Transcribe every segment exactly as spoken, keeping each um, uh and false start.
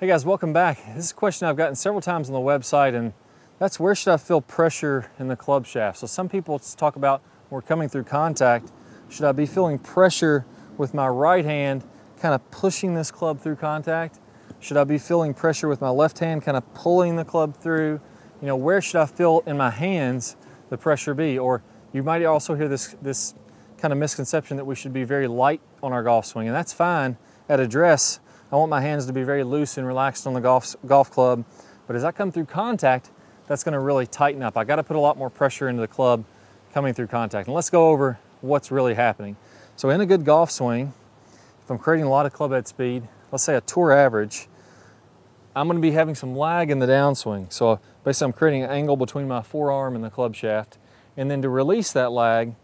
Hey guys, welcome back. This is a question I've gotten several times on the website, and that's where should I feel pressure in the club shaft? So some people talk about when we're coming through contact, should I be feeling pressure with my right hand kind of pushing this club through contact? Should I be feeling pressure with my left hand kind of pulling the club through? You know, where should I feel in my hands the pressure be? Or you might also hear this, this kind of misconception that we should be very light on our golf swing, and that's fine at address. I want my hands to be very loose and relaxed on the golf, golf club, but as I come through contact, that's gonna really tighten up. I gotta put a lot more pressure into the club coming through contact. And let's go over what's really happening. So in a good golf swing, if I'm creating a lot of club head speed, let's say a tour average, I'm gonna be having some lag in the downswing. So basically I'm creating an angle between my forearm and the club shaft. And then to release that lag,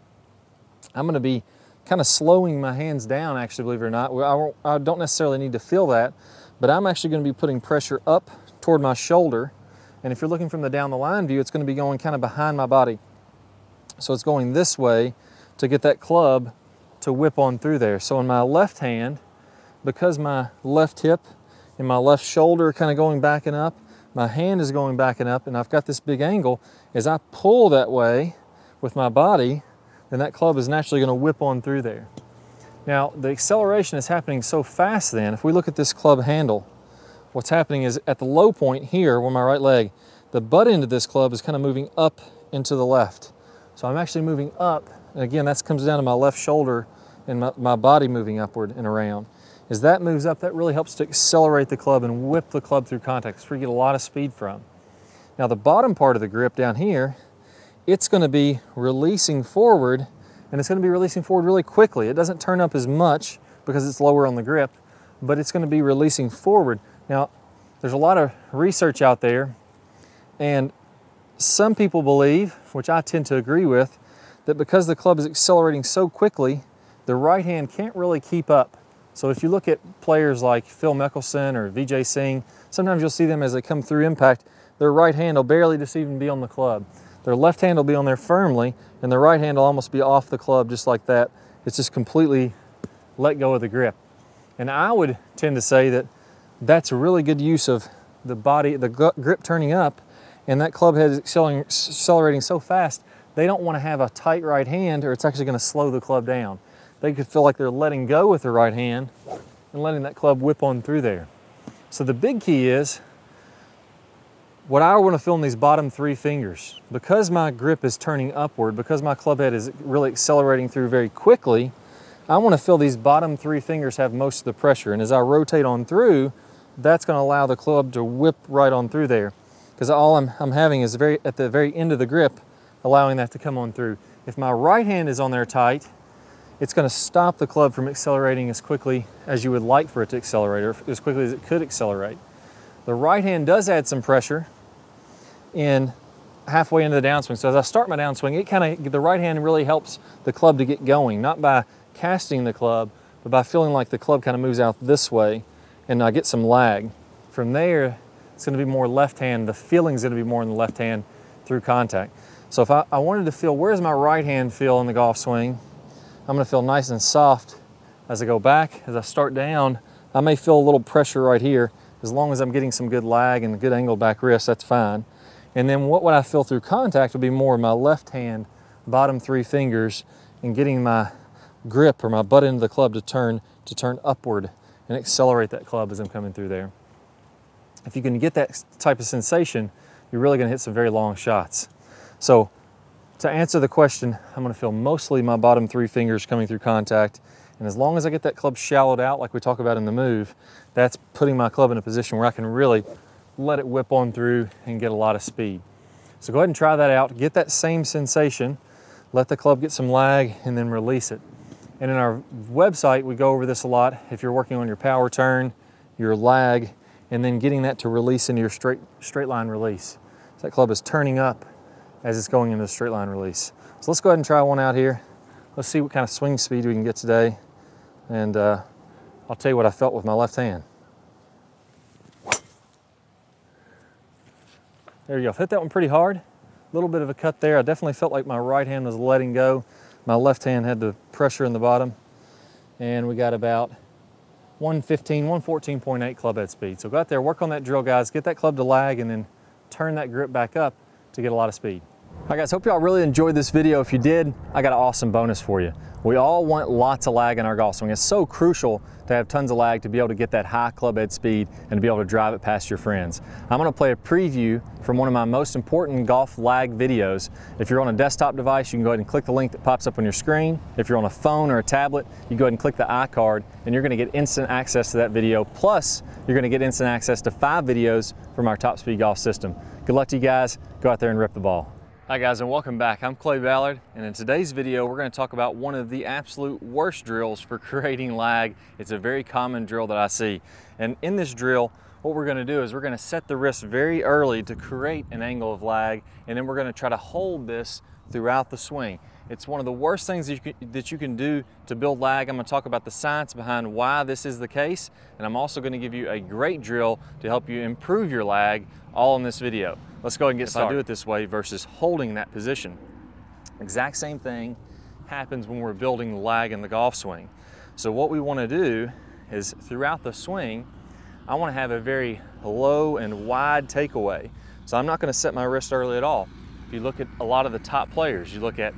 I'm gonna be kind of slowing my hands down, actually, believe it or not. I, I don't necessarily need to feel that, but I'm actually going to be putting pressure up toward my shoulder. And if you're looking from the down the line view, it's going to be going kind of behind my body. So it's going this way to get that club to whip on through there. So in my left hand, because my left hip and my left shoulder are kind of going back and up, my hand is going back and up, and I've got this big angle. As I pull that way with my body, then that club is naturally going to whip on through there. Now, the acceleration is happening so fast then, if we look at this club handle, what's happening is at the low point here with my right leg, the butt end of this club is kind of moving up into the left. So I'm actually moving up, and again, that comes down to my left shoulder and my, my body moving upward and around. As that moves up, that really helps to accelerate the club and whip the club through contact. That's where you get a lot of speed from. Now, the bottom part of the grip down here, it's going to be releasing forward, and it's going to be releasing forward really quickly. It doesn't turn up as much because it's lower on the grip, but it's going to be releasing forward. Now, there's a lot of research out there, and some people believe, which I tend to agree with, that because the club is accelerating so quickly, the right hand can't really keep up. So if you look at players like Phil Mickelson or Vijay Singh, sometimes you'll see them as they come through impact, their right hand will barely just even be on the club. Their left hand will be on there firmly, and their right hand will almost be off the club just like that. It's just completely let go of the grip. And I would tend to say that that's a really good use of the body, the grip turning up, and that club head is accelerating so fast, they don't want to have a tight right hand, or it's actually going to slow the club down. They could feel like they're letting go with their right hand and letting that club whip on through there. So the big key is, what I want to feel in these bottom three fingers, because my grip is turning upward, because my club head is really accelerating through very quickly, I want to feel these bottom three fingers have most of the pressure. And as I rotate on through, that's going to allow the club to whip right on through there. Because all I'm, I'm having is very at the very end of the grip, allowing that to come on through. If my right hand is on there tight, it's going to stop the club from accelerating as quickly as you would like for it to accelerate, or as quickly as it could accelerate. The right hand does add some pressure in halfway into the downswing. So as I start my downswing, it kind of, the right hand really helps the club to get going, not by casting the club, but by feeling like the club kind of moves out this way and I get some lag. From there, it's gonna be more left hand. The feeling's gonna be more in the left hand through contact. So if I, I wanted to feel, where's my right hand feel in the golf swing? I'm gonna feel nice and soft as I go back. As I start down, I may feel a little pressure right here. As long as I'm getting some good lag and a good angle back wrist, that's fine. And then what would I feel through contact would be more of my left hand, bottom three fingers, and getting my grip or my butt end of the club to turn to turn upward and accelerate that club as I'm coming through there. If you can get that type of sensation, you're really gonna hit some very long shots. So to answer the question, I'm gonna feel mostly my bottom three fingers coming through contact. And as long as I get that club shallowed out like we talk about in the move, that's putting my club in a position where I can really let it whip on through and get a lot of speed. So go ahead and try that out. Get that same sensation. Let the club get some lag and then release it. And in our website, we go over this a lot. If you're working on your power turn, your lag, and then getting that to release into your straight, straight line release. So that club is turning up as it's going into the straight line release. So let's go ahead and try one out here. Let's see what kind of swing speed we can get today. And uh, I'll tell you what I felt with my left hand. There you go, hit that one pretty hard. A little bit of a cut there. I definitely felt like my right hand was letting go. My left hand had the pressure in the bottom. And we got about one fifteen, one fourteen point eight club head speed. So go out there, work on that drill, guys, get that club to lag, and then turn that grip back up to get a lot of speed. All right, guys, hope y'all really enjoyed this video. If you did, I got an awesome bonus for you. We all want lots of lag in our golf swing. It's so crucial to have tons of lag to be able to get that high club head speed and to be able to drive it past your friends. I'm gonna play a preview from one of my most important golf lag videos. If you're on a desktop device, you can go ahead and click the link that pops up on your screen. If you're on a phone or a tablet, you go ahead and click the iCard, and you're gonna get instant access to that video. Plus, you're gonna get instant access to five videos from our Top Speed Golf system. Good luck to you guys. Go out there and rip the ball. Hi guys, and welcome back. I'm Clay Ballard, and in today's video we're going to talk about one of the absolute worst drills for creating lag. It's a very common drill that I see, and in this drill what we're going to do is we're going to set the wrist very early to create an angle of lag, and then we're going to try to hold this throughout the swing. It's one of the worst things that you can, that you can do to build lag. I'm going to talk about the science behind why this is the case, and I'm also going to give you a great drill to help you improve your lag, all in this video. Let's go ahead and get started. If I do it this way versus holding that position. Exact same thing happens when we're building lag in the golf swing. So what we want to do is throughout the swing, I want to have a very low and wide takeaway. So I'm not going to set my wrist early at all. If you look at a lot of the top players, you look at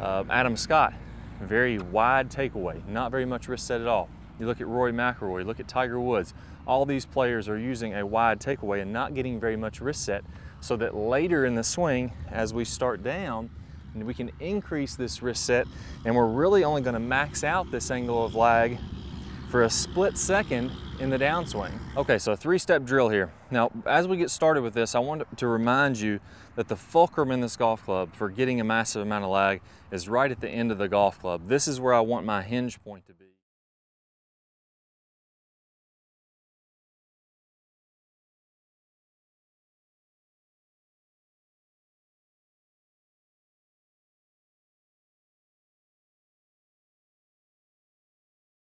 uh, Adam Scott, very wide takeaway, not very much wrist set at all. You look at Rory McIlroy, you look at Tiger Woods, all these players are using a wide takeaway and not getting very much wrist set, so that later in the swing, as we start down, we can increase this wrist set, and we're really only going to max out this angle of lag for a split second in the downswing. Okay, so a three-step drill here. Now, as we get started with this, I want to remind you that the fulcrum in this golf club for getting a massive amount of lag is right at the end of the golf club. This is where I want my hinge point to be.